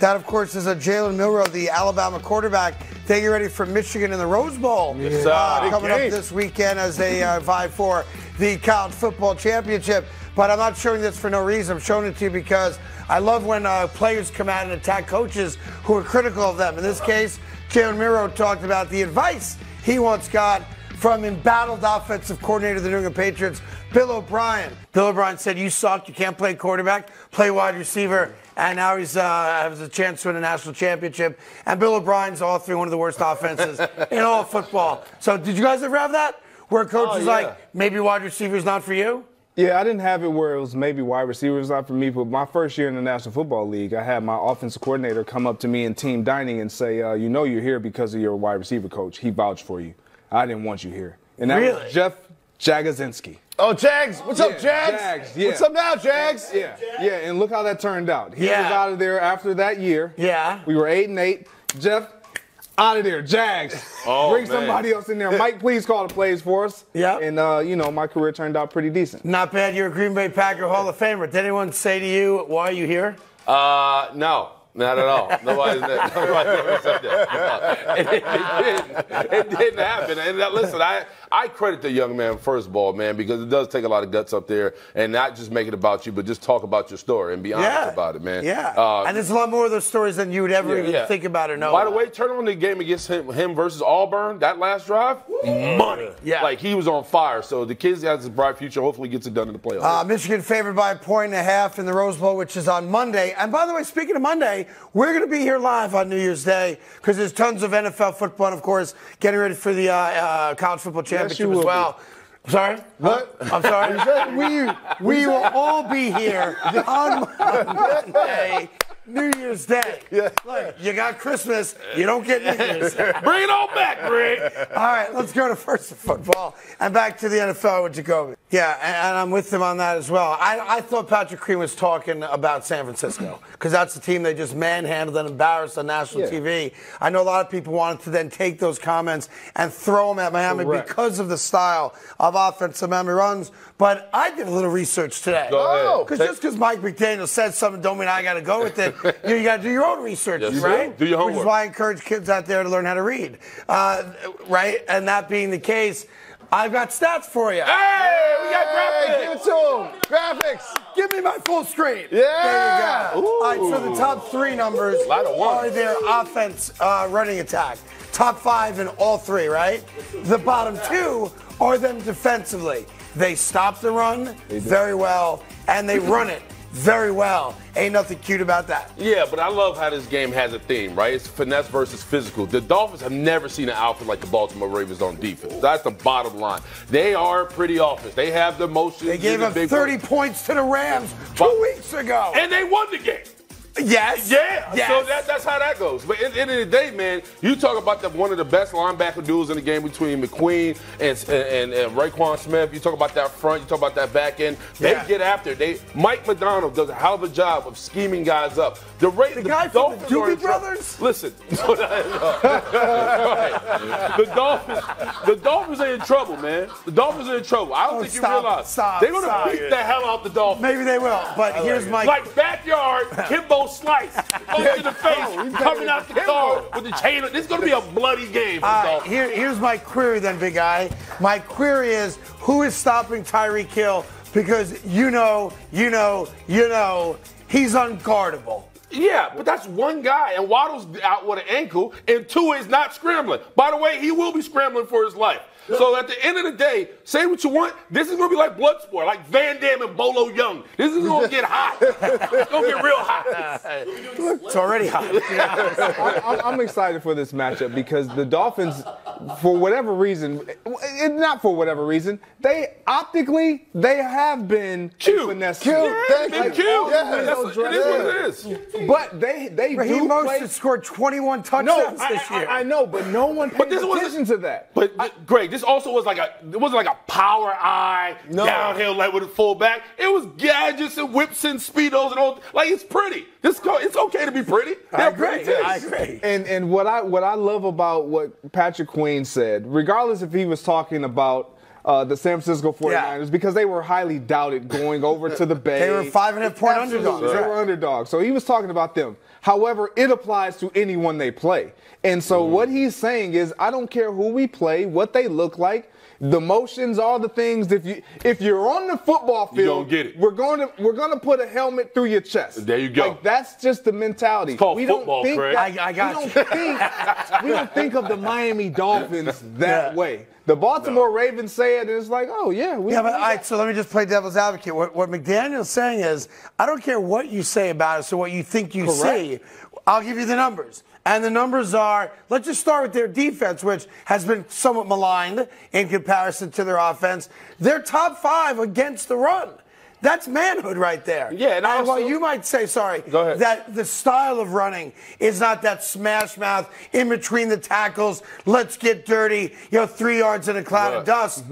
That, of course, is a Jalen Milroe, the Alabama quarterback. They get ready for Michigan in the Rose Bowl coming up this weekend as they vie for the college football championship. But I'm not showing this for no reason. I'm showing it to you because I love when players come out and attack coaches who are critical of them. In this case, Jalen Milroe talked about the advice he once got from embattled offensive coordinator of the New England Patriots, Bill O'Brien. Bill O'Brien said, you suck, you can't play quarterback, play wide receiver, and now he has a chance to win a national championship. And Bill O'Brien's authoring one of the worst offenses in all football. So did you guys ever have that? Where a coach is like, maybe wide receiver's not for you? Yeah, I didn't have it where it was maybe wide receiver's not for me, but my first year in the National Football League, I had my offensive coordinator come up to me in team dining and say, you know you're here because of your wide receiver coach. He vouched for you. I didn't want you here. And that was Jeff Jagodzinski. Oh, Jags. What's up, Jags? Jags. What's up now, Jags? Yeah, and look how that turned out. He was out of there after that year. Yeah. We were 8-8. Jeff, out of there, Jags. Oh, bring somebody else in there. Mike, please call the plays for us. Yeah. And, you know, my career turned out pretty decent. Not bad. You're a Green Bay Packer Hall of Famer. Did anyone say to you, why are you here? No. Not at all. Nobody ever said that. It didn't happen. And listen, I credit the young man first of all, man, because it does take a lot of guts up there, and not just make it about you, but just talk about your story and be honest about it, man. Yeah. And there's a lot more of those stories than you would ever even think about or know. By the way, turn on the game against him versus Auburn. That last drive, money. Yeah. Like he was on fire. So the kid's got his bright future. Hopefully, gets it done in the playoffs. Michigan favored by 1.5 in the Rose Bowl, which is on Monday. And by the way, speaking of Monday, we're going to be here live on New Year's Day because there's tons of NFL football and, of course, getting ready for the college football championship as well. I'm sorry? What? I'm sorry? we will all be here on Monday, New Year's Day. Yeah. Look, you got Christmas. You don't get New Year's. Bring it all back, Greg. All right, let's go to first football and back to the NFL with Jacoby. Yeah, and I'm with him on that as well. I thought Patrick Cream was talking about San Francisco because that's the team they just manhandled and embarrassed on national TV. I know a lot of people wanted to then take those comments and throw them at Miami because of the style of offense that Miami runs. But I did a little research today. Just because Mike McDaniel said something don't mean I got to go with it. You got to do your own research, right? Do your homework. Which is why I encourage kids out there to learn how to read, right? And that being the case, I've got stats for you. Hey, we got graphics. Give it to them. Graphics. Give me my full screen. Yeah. There you go. All right, so the top three numbers are their offense running attack. Top five in all three, right? The bottom two are them defensively. They stop the run very well, and they run it very well. Ain't nothing cute about that. Yeah, but I love how this game has a theme, right? It's finesse versus physical. The Dolphins have never seen an outfit like the Baltimore Ravens on defense. That's the bottom line. They are pretty offense. They have the motion. They gave up 30 points to the Rams 2 weeks ago. And they won the game. Yes. Yeah. Yes. So that's how that goes. But at the end of the day, man, you talk about one of the best linebacker duels in the game between McQueen and Raekwon Smith. You talk about that front. You talk about that back end. They get after it. Mike McDaniel does a hell of a job of scheming guys up. The guy from the Doobie Brothers? Listen. Right. The Dolphins are in trouble, man. The Dolphins are in trouble. I don't think you realize. They're going to beat the hell out the Dolphins. Maybe they will, but here's my... Like backyard, Kimbo Slice, over the face, coming out the car with the chain. This is going to be a bloody game. Here's my query then, big guy. My query is, who is stopping Tyreek Hill? Because you know, he's unguardable. Yeah, but that's one guy, and Waddle's out with an ankle, and Tua is not scrambling. By the way, he will be scrambling for his life. So at the end of the day, say what you want, this is going to be like Bloodsport, like Van Damme and Bolo Young. This is going to get hot. It's going to get real hot. It's already hot. I'm excited for this matchup because the Dolphins, for whatever reason, they optically, have been cute. Finesse. Cute. Yeah, they've been cute. Yeah, it is what it is. But they do play. Mostert scored 21 touchdowns this year. I know, but no one paid attention to that. But Greg, this also was like it wasn't like a power eye downhill like with a fullback. It was gadgets and whips and speedos and all. Like it's pretty. It's okay to be pretty. I agree. And what I love about what Patrick Queen said, regardless if he was talking about the San Francisco 49ers, because they were highly doubted going over to the Bay. They were 5.5 point underdogs. They were underdogs. So he was talking about them. However, it applies to anyone they play. And so what he's saying is, I don't care who we play, what they look like, the motions, all the things. If you're on the football field, you don't get it. We're going to put a helmet through your chest. There you go. Like, that's just the mentality. It's called football, Craig. We don't think of the Miami Dolphins that way. The Baltimore Ravens say it, and it's like, oh, yeah. All right, so let me just play devil's advocate. What McDaniel's saying is, I don't care what you say about us or what you think you say. I'll give you the numbers. And the numbers are, let's just start with their defense, which has been somewhat maligned in comparison to their offense. They're top 5 against the run. That's manhood right there. Yeah, and also, while you might say, that the style of running is not that smash mouth, in between the tackles, let's get dirty, 3 yards in a cloud of dust.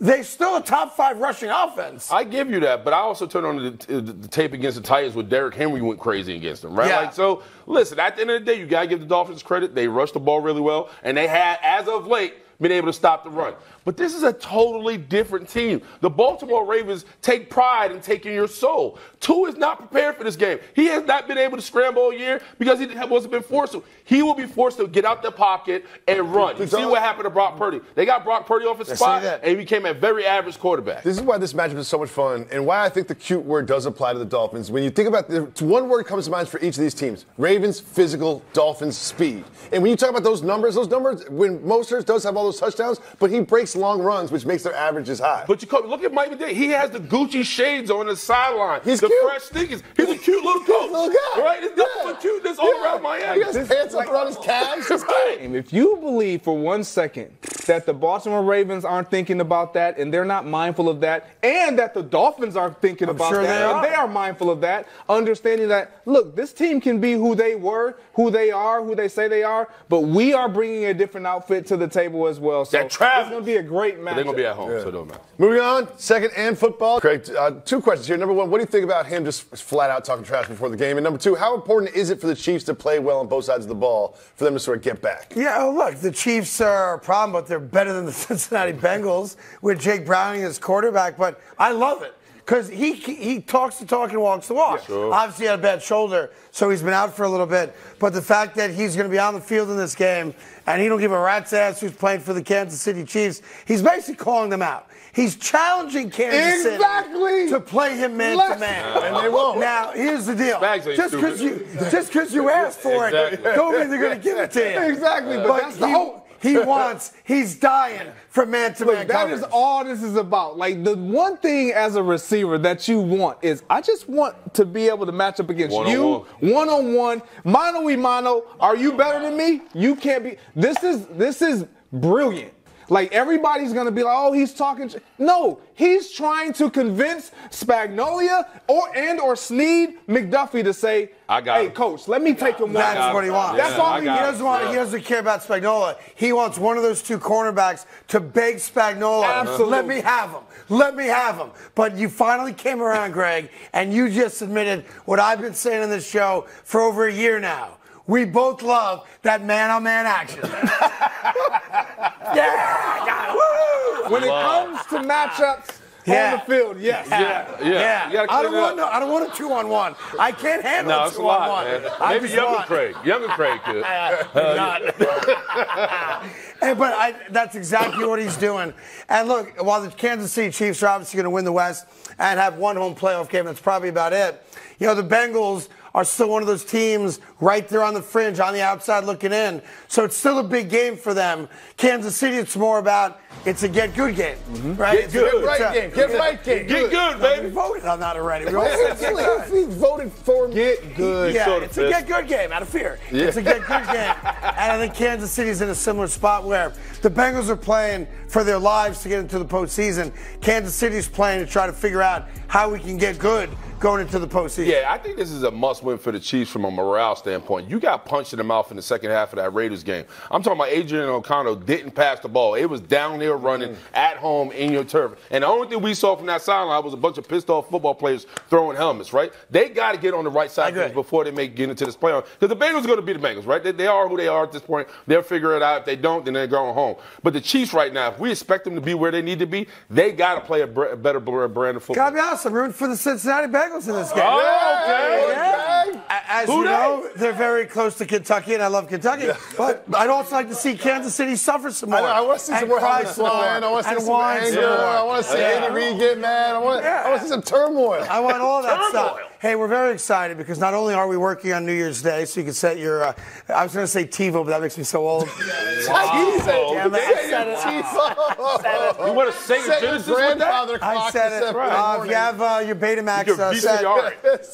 They're still a top 5 rushing offense. I give you that, but I also turned on the tape against the Titans where Derrick Henry went crazy against them, right? Yeah. Like, so, listen, at the end of the day, you got to give the Dolphins credit. They rushed the ball really well, and they had, as of late, been able to stop the run. But this is a totally different team. The Baltimore Ravens take pride in taking your soul. Tua is not prepared for this game. He has not been able to scramble all year because he wasn't been forced to. He will be forced to get out the pocket and run. You see what happened to Brock Purdy. They got Brock Purdy off his spot, and he became a very average quarterback. This is why this matchup is so much fun and why I think the cute word does apply to the Dolphins. When you think about it, one word comes to mind for each of these teams. Ravens, physical, Dolphins, speed. And when you talk about those numbers, when Mostert does have all those touchdowns, but he breaks long runs, which makes their averages high. But you look at Mike McDaniel. He has the Gucci shades on the sideline. He's the cute. Fresh sneakers. He's a cute little coach. Right? It's nothing but cuteness all around Miami. He has pants up around his calves. If you believe for one second that the Baltimore Ravens aren't thinking about that and they're not mindful of that, and that the Dolphins aren't thinking about that and they are mindful of that, understanding that, look, this team can be who they were, who they are, who they say they are, but we are bringing a different outfit to the table as well. So it's going to be a great match. They're going to be at home, so it don't matter. Moving on, second and football. Craig, 2 questions here. Number 1, what do you think about him just flat out talking trash before the game? And number 2, how important is it for the Chiefs to play well on both sides of the ball for them to sort of get back? Yeah, look, the Chiefs are a problem, but they're better than the Cincinnati Bengals with Jake Browning as quarterback. But I love it because he talks the talk and walks the walk. Yeah, sure. Obviously, he had a bad shoulder, so he's been out for a little bit. But the fact that he's going to be on the field in this game and he don't give a rat's ass who's playing for the Kansas City Chiefs, he's basically calling them out. He's challenging Kansas City to play him man-to-man. And they won't. Now, here's the deal. Just because you asked for it, don't mean they're going to give it to you. Exactly, but that's the hope. He's dying from man-to-man coverage. That is all this is about. Like, the one thing as a receiver that you want is, I just want to be able to match up against you, one-on-one, mano-y-mano. Are you better than me? You can't be. This is brilliant. Like, everybody's going to be like, oh, he's talking. No, he's trying to convince Spagnuolo or Sneed McDuffie to say, hey, coach, let me take him. That's what he wants. That's all he doesn't want. He doesn't care about Spagnuolo. He wants one of those 2 cornerbacks to beg Spagnuolo. Absolutely. Let me have him. Let me have him. But you finally came around, Greg, and you just admitted what I've been saying on this show for over a year now. We both love that man-on-man action. When it comes to matchups on the field, I don't want a 2-on-1. I can't handle a 2-on-1. Maybe younger Craig could. That's exactly what he's doing. And look, while the Kansas City Chiefs are obviously going to win the West and have one home playoff game, that's probably about it. The Bengals are still one of those teams right there on the fringe, on the outside looking in. So it's still a big game for them. Kansas City, it's more about, it's a get-good game. Right? It's good. Get right game. Get good, baby. We voted on that already. We voted for get good. Yeah, it's a get-good game, out of fear. Yeah. It's a get-good game. And I think Kansas City's in a similar spot where the Bengals are playing for their lives to get into the postseason. Kansas City's playing to try to figure out how we can get good going into the postseason. Yeah, I think this is a must-win for the Chiefs from a morale standpoint. You got punched in the mouth in the second half of that Raiders game. I'm talking about Adrian O'Connell didn't pass the ball. It was down there running at home in your turf. And the only thing we saw from that sideline was a bunch of pissed-off football players throwing helmets, right? They got to get on the right side of things before they get into this playoff. Because the Bengals are going to be the Bengals, right? They are who they are at this point. They'll figure it out. If they don't, then they're going home. But the Chiefs right now, if we expect them to be where they need to be, they got to play a better brand of football. Got to be honest, I'm rooting for the Cincinnati Bengals in this game. Oh, okay. as you know, they're very close to Kentucky, and I love Kentucky. Yeah. But I'd also like to see Kansas City suffer some more. I want to see some more slaughter, man. I want to see some anger. Yeah. I want to see Andy Reid get mad. I want to see some turmoil. I want all that stuff. Hey, we're very excited because not only are we working on New Year's Day, so you can set your I was going to say TiVo, but that makes me so old. You want to set your Genesis with that? I said it. You have your Betamax set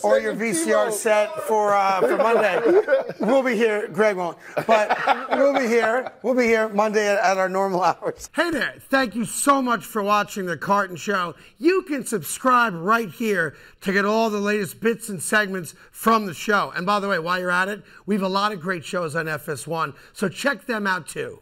or your VCR set for Monday. We'll be here. Greg won't. But we'll be here. We'll be here Monday at our normal hours. Hey there. Thank you so much for watching The Carton Show. You can subscribe right here to get all the latest bits and segments from the show. And by the way, while you're at it, we have a lot of great shows on FS1, so check them out too.